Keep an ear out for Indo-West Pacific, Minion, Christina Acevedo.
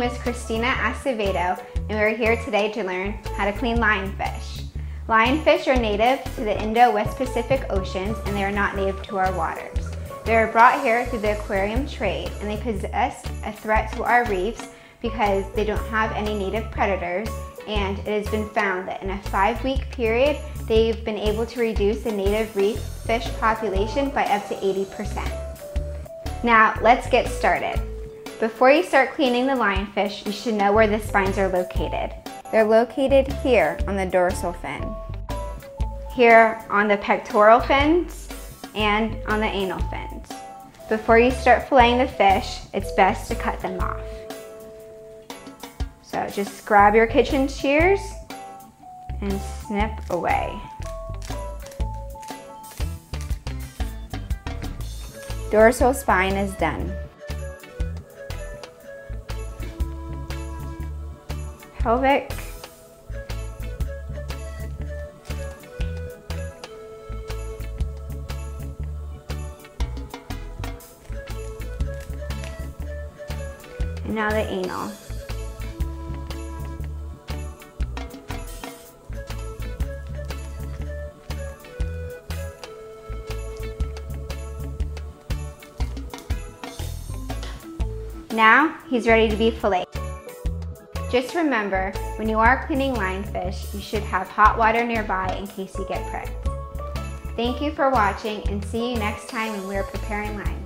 name is Christina Acevedo, and we're here today to learn how to clean lionfish. Lionfish are native to the Indo-West Pacific oceans, and they are not native to our waters. They are brought here through the aquarium trade, and they possess a threat to our reefs because they don't have any native predators, and it has been found that in a 5-week period, they've been able to reduce the native reef fish population by up to 80%. Now, let's get started. Before you start cleaning the lionfish, you should know where the spines are located. They're located here on the dorsal fin, here on the pectoral fins, and on the anal fins. Before you start filleting the fish, it's best to cut them off. So just grab your kitchen shears and snip away. Dorsal spine is done. Pelvic. And now the anal. Now he's ready to be filleted. Just remember, when you are cleaning lionfish, you should have hot water nearby in case you get pricked. Thank you for watching, and see you next time when we are preparing lionfish.